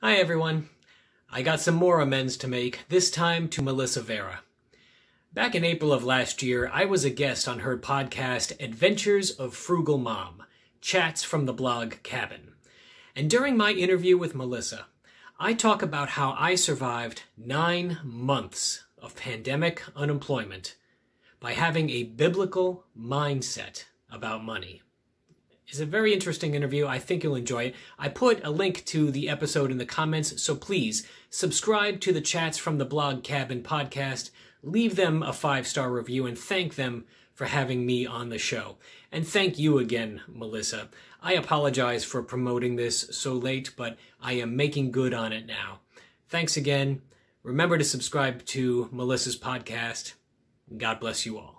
Hi everyone. I got some more amends to make, this time to Melissa Vera. Back in April of last year, I was a guest on her podcast, Adventures of Frugal Mom: Chats from the Blog Cabin. And during my interview with Melissa, I talk about how I survived 9 months of pandemic unemployment by having a biblical mindset about money. It's a very interesting interview. I think you'll enjoy it. I put a link to the episode in the comments, so please subscribe to the Chats from the Blog Cabin podcast, leave them a 5-star review, and thank them for having me on the show. And thank you again, Melissa. I apologize for promoting this so late, but I am making good on it now. Thanks again. Remember to subscribe to Melissa's podcast. God bless you all.